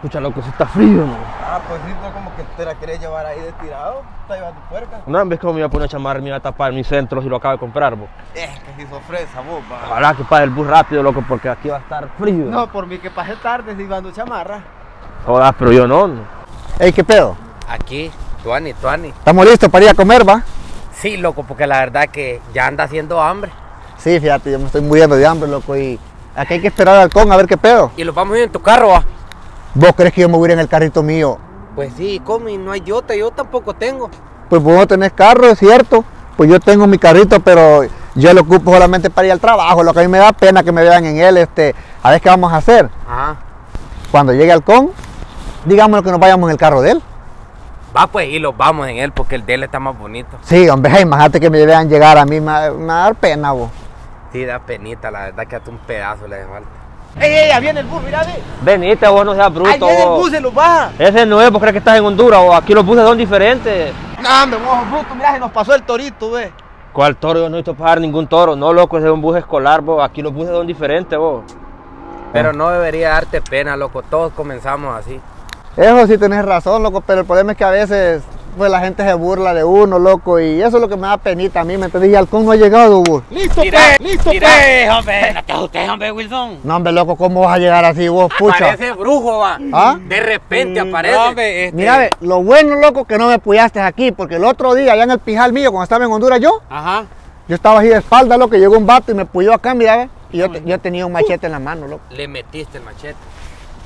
Pucha, loco, eso está frío, ¿no? Ah, pues sí, no, como que te la querés llevar ahí de tirado, está llevando puerca. No, en vez que me iba a poner a chamar, me iba a tapar mis centros y lo acabo de comprar, vos. Es que si sos fresa, vos, pa. Ojalá que pase el bus rápido, loco, porque aquí va a estar frío. No, por mí que pase tarde, si llevando chamarra. Jodas, pero yo no, no. Ey, ¿qué pedo? Aquí, Tuani. ¿Estamos listos para ir a comer, va? Sí, loco, porque la verdad que ya anda haciendo hambre. Sí, fíjate, yo me estoy muriendo de hambre, loco, y aquí hay que esperar al con a ver qué pedo. Y lo vamos a ir en tu carro, va. ¿Vos crees que yo me voy a ir en el carrito mío? Pues sí, Comi, no hay idiota, yo tampoco tengo. Pues vos no tenés carro, es cierto. Pues yo tengo mi carrito, pero yo lo ocupo solamente para ir al trabajo. Lo que a mí me da pena que me vean en él, a ver qué vamos a hacer. Ajá. Cuando llegue al con, digámosle que nos vayamos en el carro de él. Va pues, y los vamos en él, porque el de él está más bonito. Sí, hombre, imagínate que me vean llegar a mí, me va a dar pena, vos. Sí, da penita, la verdad que hasta un pedazo le falta. ¡Ey, ahí viene el bus, mira, ve! Venite, vos, no seas bruto. Ahí viene el bus, se los baja. Ese no es, vos crees que estás en Honduras, vos. Aquí los buses son diferentes. No, hombre, vos, bruto, mira, se nos pasó el torito, ve. ¿Cuál toro? Yo no he visto pasar ningún toro. No, loco, ese es un bus escolar, vos. Aquí los buses son diferentes, vos. Pero no debería darte pena, loco. Todos comenzamos así. Eso sí tenés razón, loco, pero el problema es que a veces, pues, la gente se burla de uno, loco, y eso es lo que me da penita a mí, ¿me entendés? Y al con no ha llegado, vos. ¡Listo, pa! ¡Listo, pa! ¡Hombre! ¡No te asustes, hombre, Wilson! No, hombre, loco, ¿cómo vas a llegar así, vos, pucha? Aparece brujo, va. ¿Ah? De repente aparece. No, hombre, mira, ve, lo bueno, loco, que no me apoyaste aquí, porque el otro día, allá en el pijal mío, cuando estaba en Honduras yo, ajá, yo estaba así de espalda, loco, y llegó un vato y me apoyó acá, mira, ve, y yo tenía un machete en la mano, loco. Le metiste el machete.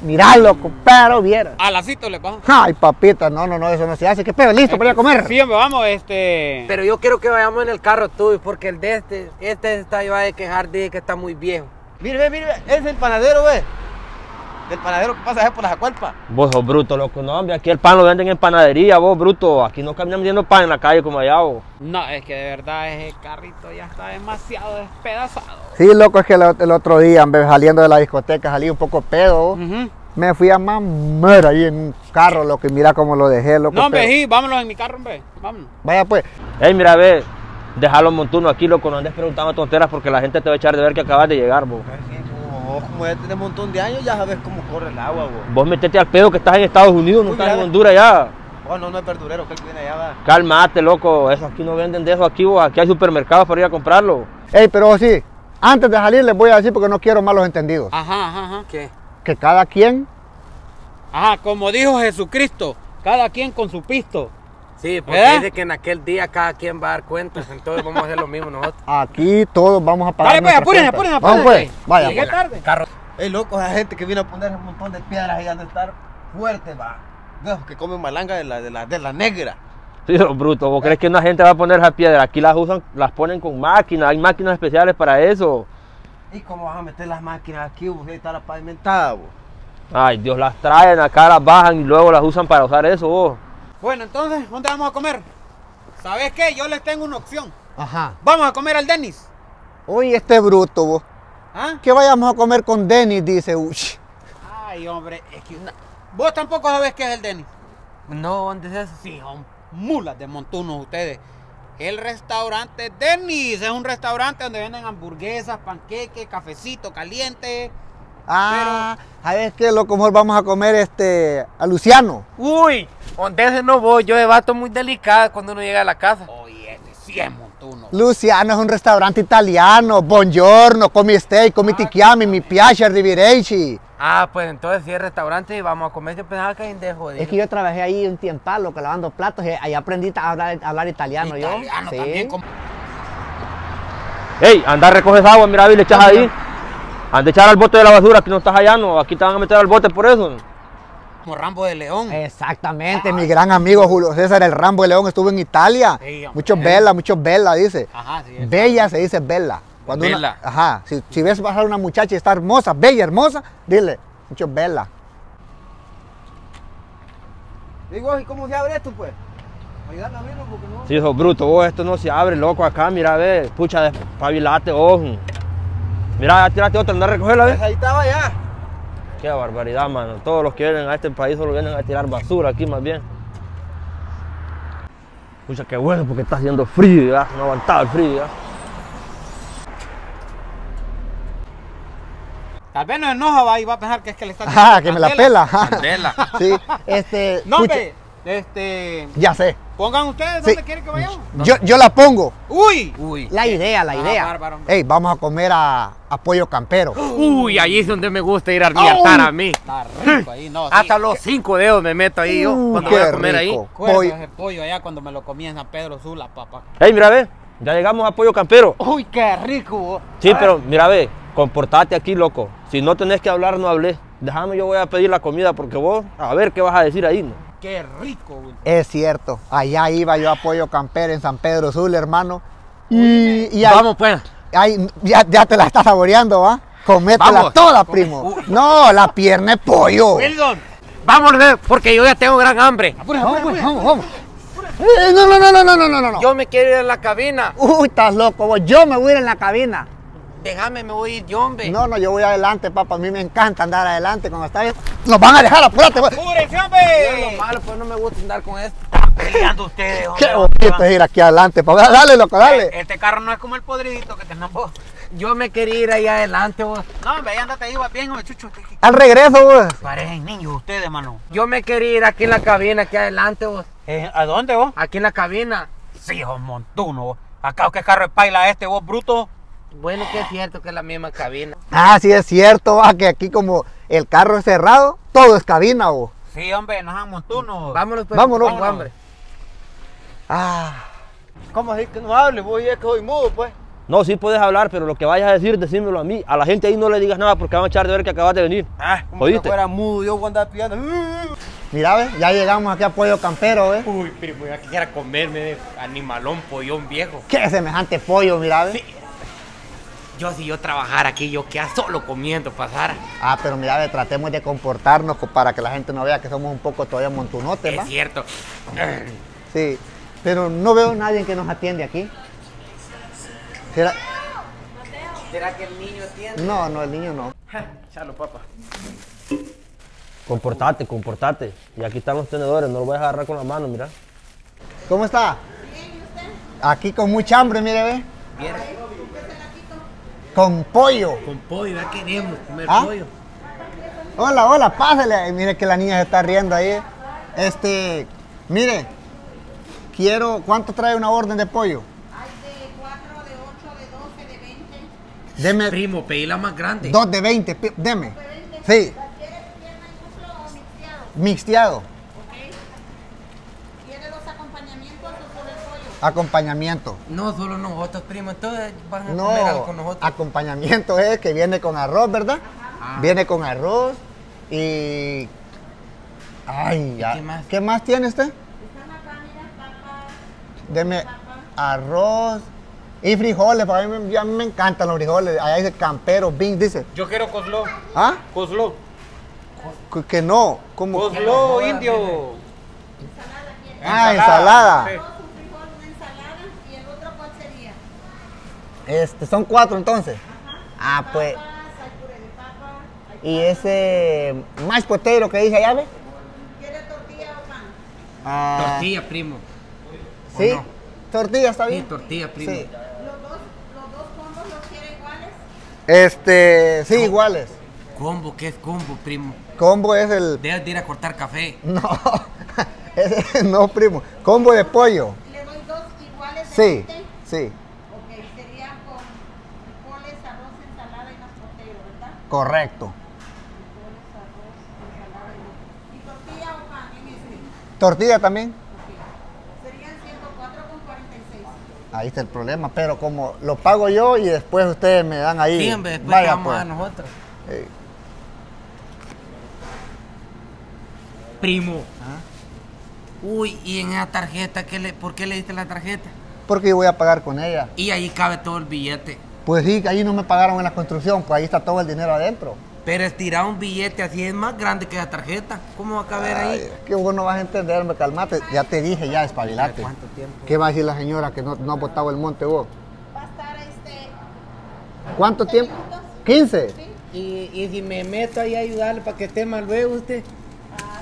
Mirá, loco, pero viera. A la cito le bajo. Ay, papita, no, eso no se hace. ¿Qué pedo? ¿Listo para ir a comer? Sí, hombre, vamos, Pero yo quiero que vayamos en el carro tuyo, porque el de este está ahí, va a quejar de que está muy viejo. Mire, es el panadero, ve. Del panadero que pasa allá por las Acualpas. Vos sos bruto, loco, no, hombre, aquí el pan lo venden en panadería, vos, bruto. Aquí no caminan vendiendo pan en la calle como allá, vos. No, es que de verdad ese carrito ya está demasiado despedazado. Sí, loco, es que el otro día, saliendo de la discoteca, salí un poco pedo. Me fui a mamar ahí en un carro, loco, y mira cómo lo dejé, loco. No, hombre, sí, vámonos en mi carro, hombre, vámonos. Vaya pues. Ey, mira, ve, dejalo montuno aquí, loco, no andes preguntando tonteras porque la gente te va a echar de ver que acabas de llegar, vos. Vos, como ya tenés un montón de años, ya sabes cómo corre el agua, vos. Vos metete al pedo que estás en Estados Unidos, no estás en Honduras ya. Oh, no, no es verdurero, que viene allá, va. Cálmate, loco, eso aquí no venden de eso aquí, vos. Aquí hay supermercados para ir a comprarlo. Ey, pero sí, antes de salir les voy a decir porque no quiero malos entendidos. Ajá. ¿Qué? Que cada quien. Ajá, como dijo Jesucristo, cada quien con su pisto. Sí, porque dice que en aquel día cada quien va a dar cuentas, entonces vamos a hacer lo mismo nosotros. Aquí todos vamos a pagar. Vale, pues, apúrense. Vamos, pues, vaya. Llegué tarde. Es loco esa gente que vino a poner un montón de piedras ahí, han de estar fuertes, va. Dios, que comen malanga de la negra. Sí, bruto, ¿vos crees que una gente va a poner esa piedra? Aquí las usan, las ponen con máquinas, hay máquinas especiales para eso. ¿Y cómo vas a meter las máquinas aquí, vos? Ahí está la pavimentada, vos. Ay, Dios, las traen acá, las bajan y luego las usan para usar eso, vos. Bueno, entonces, ¿dónde vamos a comer? ¿Sabes qué? Yo les tengo una opción. Ajá. Vamos a comer al Denis. Uy, bruto, vos. ¿Ah? ¿Qué vayamos a comer con Denis? Dice, uy. Ay, hombre, es que... ¿Vos tampoco sabés qué es el Denis? No, ¿dónde es eso? Sí, son mulas de montunos ustedes. El restaurante Denis es un restaurante donde venden hamburguesas, panqueques, cafecito caliente. Ah, pero, ¿sabes qué? Loco, mejor vamos a comer a Luciano. Uy, donde ese no voy, yo debato muy delicado cuando uno llega a la casa. Oye, sí es montuno. Luciano es un restaurante italiano, buongiorno, comi steak, comi ticchiami, mi piacer di Vireci. Ah, pues entonces sí es restaurante y vamos a comer. Yo pensaba que dejo de ir. Es que yo trabajé ahí un tiempalo, que lavando platos, y ahí aprendí a hablar italiano. ¿Italiano yo? También, sí. Ey, anda, recoges agua, mira, vi, le echas ahí. Han de echar al bote de la basura, aquí no estás allá, no. Aquí te van a meter al bote por eso. Como Rambo de León. Exactamente, mi gran amigo Julio César, el Rambo de León, estuvo en Italia. Sí, muchos Bella, dice. Ajá, sí. Bella se dice Bella. Cuando Bella. Ajá, si ves bajar una muchacha y está hermosa, bella, hermosa, dile, muchos Bella. Digo, ¿y cómo se abre esto, pues? Ayúdame a abrirlo porque no... Sí, sos bruto, vos, esto no se abre, loco, acá, mira, ve, pucha, despabilate, ojo. Mira, ya tiraste otra, anda a recogerla, ¿ves? Pues ahí estaba ya. Qué barbaridad, mano. Todos los que vienen a este país solo vienen a tirar basura aquí, más bien. Pucha, qué bueno, porque está haciendo frío, ya. No aguantaba el frío, ya. Tal vez no enoja y va a pensar que es que le está... Ah, que me la pela. Sí, no, hombre, ya sé. Pongan ustedes dónde quieren que vayamos. Yo la pongo. ¡Uy! La idea. Bárbaro, ey, vamos a comer a Pollo Campero. ¡Uy! Ahí es donde me gusta ir a hartar a mí. Está rico ahí, no. Hasta los 5 dedos me meto ahí yo cuando voy a comer ahí. Ese pollo allá cuando me lo comí en San Pedro Sula, papá. Ey, mira, ve. Ya llegamos a Pollo Campero. ¡Uy, qué rico! Vos. Sí, pero mira, ve. Comportate aquí, loco. Si no tenés que hablar, no hablé. Déjame, yo voy a pedir la comida porque vos, a ver qué vas a decir ahí, ¿no? Qué rico, Wilson. Es cierto. Allá iba yo a Pollo Campero en San Pedro Sula, hermano. Y ahí, vamos, pues. Ahí, ya te la estás saboreando, ¿va? Cométela toda, primo. No, la pierna de pollo. Wilson, vámonos, porque yo ya tengo gran hambre. Vamos. No. Yo me quiero ir a la cabina. Uy, estás loco, vos. Yo me voy a ir en la cabina. Déjame, me voy a ir yo, hombre. No, yo voy adelante, papá. A mí me encanta andar adelante. Cuando está bien, nos van a dejar, apúrate. ¡Apúrese, hombre! Lo malo, pues no me gusta andar con esto. Peleando ustedes, hombre. Qué bonito es ir aquí adelante, papá. Dale, loco, dale. Este carro no es como el podridito que tenés vos. Yo me quería ir ahí adelante, vos. No, hombre, ahí andate ahí, va bien, hombre, chucho. Al regreso, vos. Parecen niños ustedes, mano. Yo me quería ir aquí en la cabina, aquí adelante, vos. ¿A dónde, vos? Aquí en la cabina. Sí, hijo, montuno, vos. Acá, ¿qué carro es paila este, vos, bruto? Bueno, que es cierto que es la misma cabina. Ah, sí es cierto, va, que aquí como el carro es cerrado, todo es cabina, vos. Sí, hombre, nos damos turno. Vámonos, pues. Vámonos. Hombre. Ah. ¿Cómo así que no hables, vos? Y es que soy mudo, pues. No, sí puedes hablar, pero lo que vayas a decir, decímelo a mí. A la gente ahí no le digas nada porque van a echar de ver que acabas de venir. Ah, como si fuera mudo, yo voy a andar pillando. Mira, ¿ves? Ya llegamos aquí a Pollo Campero, ¿ves? Uy, pero yo quisiera comerme animalón, pollón viejo. Qué semejante pollo, mira, ¿ves? Sí. Yo, si yo trabajara aquí, yo quedaba solo comiendo, pasara. Ah, pero mira, ve, tratemos de comportarnos para que la gente no vea que somos un poco todavía montunotes, ¿va? Es cierto. Sí, pero no veo a nadie que nos atiende aquí. ¿Será que el niño atiende? No, el niño no. Chalo, papá. Comportate. Y aquí están los tenedores, no lo voy a agarrar con la mano, mira. ¿Cómo está? Bien, ¿usted? Aquí con mucha hambre, mire, ve. Bien. Con pollo. Con pollo, ya queremos comer pollo. Hola, pásale. Mire que la niña se está riendo ahí. Mire, quiero, ¿cuánto trae una orden de pollo? Hay de 4, de 8, de 12, de 20. Deme. Primo, pedí la más grande. 2 de 20, deme. Sí. ¿Quieres pierna y muslo o mixteado? Mixteado. Ok. ¿Quiere los acompañamientos o solo el pollo? Acompañamiento. No, solo nosotros, primo. Entonces van a comer algo con nosotros. Acompañamiento es que viene con arroz, ¿verdad? Ajá. Viene con arroz y... Ay, ya. ¿Qué más tiene usted? Están acá, mira, papas. Deme arroz y frijoles. Para mí ya me encantan los frijoles. Allá dice Campero, beans, dice. Yo quiero cosló. ¿Ah? Cosló. Que no. ¿Cómo? Cosló indio. Ensalada. Ah, ensalada. Sí. Son 4 entonces. Ajá. Ah, pues. Papas, hay puré de papa, hay papa. Y ese más potero que dice allá, ¿ve? ¿Quiere tortilla o pan? Ah, tortilla, primo. ¿Sí? No? Tortilla, ¿está bien? Sí, tortilla, primo. Sí. ¿Los dos combos los quiere iguales? Sí, no. Iguales. ¿Combo? ¿Qué es combo, primo? Combo es el... Debes de ir a cortar café. No, no, primo. Combo de pollo. ¿Le doy 2 iguales? Sí, sí. Correcto. ¿Y tortilla o pan en este? Tortilla también. Okay. Serían 104.46. Ahí está el problema, pero como lo pago yo y después ustedes me dan ahí. Bien, después pagamos a nosotros. Primo. ¿Ah? Uy, y en esa tarjeta, ¿por qué le diste la tarjeta? Porque yo voy a pagar con ella. Y ahí cabe todo el billete. Pues sí, ahí no me pagaron en la construcción, pues ahí está todo el dinero adentro. Pero estirar un billete así es más grande que la tarjeta. ¿Cómo va a caber ahí? Que vos no vas a entenderme, calmate. Ya te dije, ya espabilate. ¿Cuánto tiempo? ¿Qué va a decir la señora que no ha botado el monte vos? Va a estar ¿Cuánto tiempo? ¿15? Sí. ¿Y si me meto ahí a ayudarle para que esté más luego usted?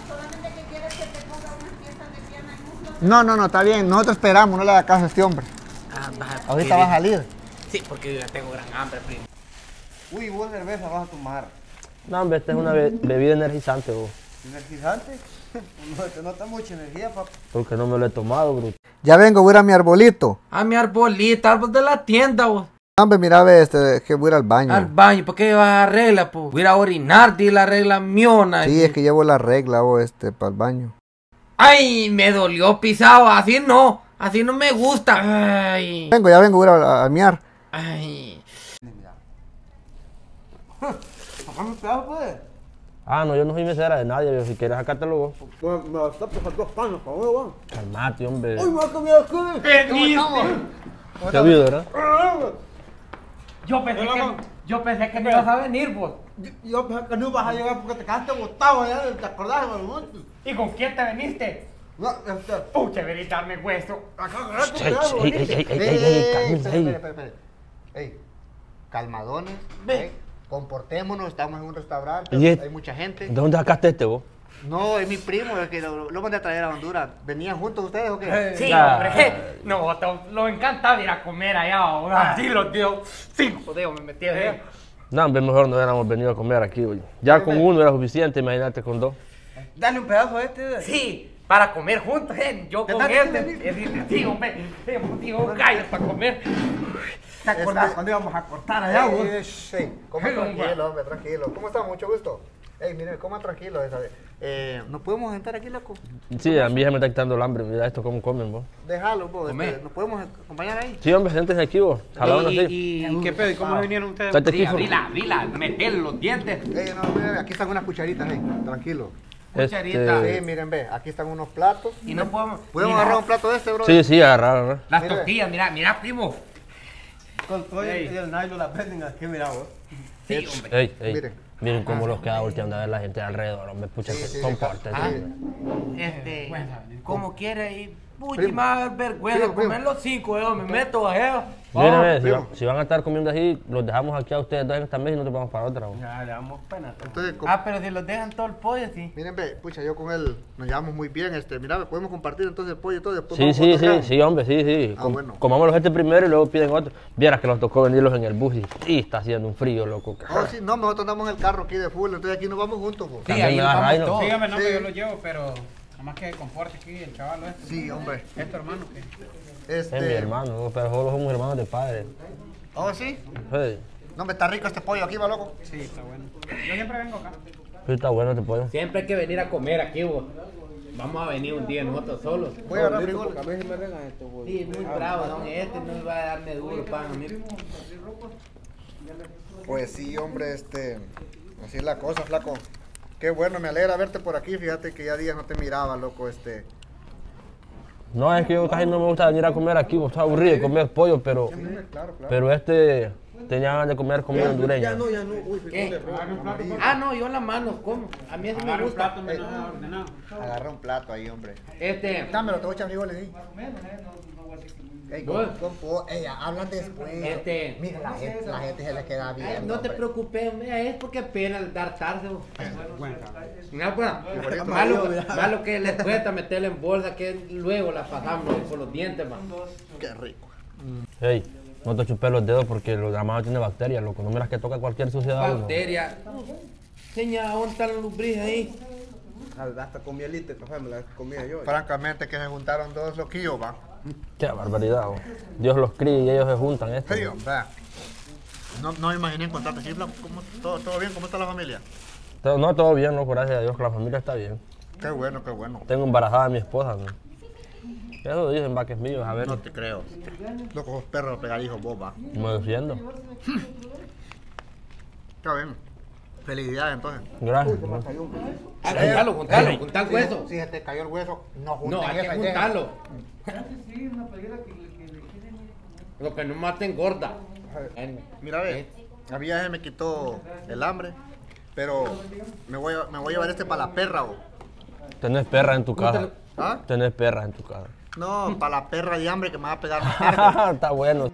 Solamente que quieres que te ponga unas piezas de pierna y muslo. No, está bien. Nosotros esperamos, no le hagas caso a este hombre. Ahorita va a salir. Sí, porque yo ya tengo gran hambre, primo. Uy, vos cerveza vas a tomar. No, hombre, esta es una bebida energizante, vos. ¿Energizante? No, te nota mucha energía, papá. Porque no me lo he tomado, bro. Ya vengo, voy a ir a mi arbolito. A mi arbolito, árbol de la tienda, vos. Hombre, mira, ve, que voy a ir al baño. Al baño, ¿por qué llevas la regla, po? Voy a ir a orinar, di la regla miona. Sí, es que llevo la regla, vos, para el baño. Ay, me dolió pisado, así no me gusta. Ay. Vengo, ya vengo, voy a miar. Ay. ¿Sacame un pedazo, pues? Ah, no, yo no soy mesera de nadie, yo, si quieres sacártelo vos. Pues me vas a pasar dos panos, cabrón, weón. Calmate, hombre. Uy, me ha comido aquí. ¿Qué te ha habido, verdad? Yo pensé que no ibas a venir, vos. Yo pensé que no ibas a llegar porque te quedaste botado allá, ¿te acordás, hermano? ¿Y con quién te veniste? No, pucha, ven y darme hueso. Ey, calmadones, comportémonos, estamos en un restaurante, hay mucha gente. ¿De dónde sacaste vos? No, es mi primo, es que lo mandé a traer a Honduras. ¿Venían juntos ustedes o qué? Sí, hombre. Nosotros nos encantaba ir a comer allá. Así los dio. 5 dedos me metí allá. No, hombre, mejor no hubiéramos venido a comer aquí, güey. Ya con uno era suficiente, imagínate con 2. Dale un pedazo a este. Sí, para comer juntos, yo con este. Sí, hombre, digo, calles para comer. ¿Te acordás cuando íbamos a cortar allá, vos? Sí, coman tranquilo, hombre, tranquilo. ¿Cómo están? Mucho gusto. Ey, miren, coman tranquilo esa vez. ¿Nos podemos sentar aquí, loco? Sí, a mí ya me está quitando el hambre. Mira esto, cómo comen, vos. Déjalo, vos. ¿Nos podemos acompañar ahí? Sí, hombre, siéntense aquí, vos. ¿Y qué pedo? ¿Y cómo vinieron ustedes? Sí, abrila, meter los dientes. Ey, no, miren, aquí están unas cucharitas, tranquilo. Cucharitas. Sí, miren, ve, aquí están unos platos. Y no podemos... ¿Podemos agarrar un plato de este, bro? Sí, sí, agarrar. Las tortillas, mira, primo. Con todo y el nylon las venden aquí, mira vos. Sí, hombre. Miren cómo los queda volteando a ver la gente alrededor, hombre, pucha, que compórtense. Como quiera y pucha, más vergüenza, comer los 5, me meto bajeo. Miren, si van a estar comiendo así, los dejamos aquí a ustedes 2 en esta mesa y no te vamos para otra, vos. Ya, le damos pena. Pero si los dejan todo el pollo, sí. Miren, ve, pucha, yo con él nos llevamos muy bien, mira, podemos compartir entonces el pollo y todo, después sí, hombre, sí. Comámoslos primero y luego piden otro. Vieras que nos tocó venirlos en el bus y está haciendo un frío, loco. Oh, sí, no, nosotros andamos en el carro aquí de full, entonces aquí nos vamos juntos, pues. Sí, ahí nos vamos. Dígame, no, que yo lo llevo, pero... Nada más que comporte aquí el chaval este. Sí, hombre. ¿Es tu hermano qué? Es mi hermano, pero nosotros somos hermanos de padre. ¿Oh, sí? Sí. No, me está rico este pollo aquí, va, loco. Sí, está bueno. Yo siempre vengo acá. Sí, está bueno este pollo. Siempre hay que venir a comer aquí, vos. Vamos a venir un día nosotros solos. Voy a agarrar frijoles. A ver si me regalan esto, vos. Sí, muy bravo, don. Este no va a darme duro, pan. Pues sí, hombre, así es la cosa, flaco. Qué bueno, me alegra verte por aquí, fíjate que ya días no te miraba, loco, No, es que yo casi no me gusta venir a comer aquí, vos estás aburrido de comer pollo, pero... Sí, claro. Pero tenía ganas de comer comida hondureña. Ya no, uy, ¿qué? Ah, no, yo en la mano como, a mí eso me gusta. Agarra un plato ahí, hombre. Dámelo, te voy a echar frijoles ahí. Ey, hablan después. Mira, la gente se le queda bien. No te preocupes, mira, es porque pena dar tarde. Bueno. Malo que les cuesta meterla en bolsa, que luego la pasamos con los dientes, man. Qué rico. Ey, no te chupes los dedos porque la mano tiene bacterias, loco. No miras que toca cualquier suciedad. Bacterias. Señora, ¿dónde está la lombriz ahí? Hasta con mielita, me la comía yo. Francamente, que se juntaron 2 loquillos, va. Qué barbaridad, bo. Dios los cría y ellos se juntan. Sí, no me imaginé encontrarte aquí, ¿todo bien? ¿Cómo está la familia? No, todo bien, loco, gracias a Dios, que la familia está bien. Qué bueno, qué bueno. Tengo embarazada a mi esposa, ¿no? Eso dicen, va, que es mío, a ver. No te creo. Loco, los perros pegadizos, vos, va. Me defiendo. Está bien. Felicidades, entonces. Gracias. Juntalo el hueso. Si se te cayó el hueso, no juntes. No, hay que juntarlo. Sí, una pelea que le quieren. Lo que no maten gorda. Mira, ve, a mí ya se me quitó el hambre, pero me voy a llevar para la perra, vos. Tenés perra en tu casa. ¿Ah? Tenés perra en tu casa. No, para la perra de hambre que me va a pegar más tarde. Está bueno.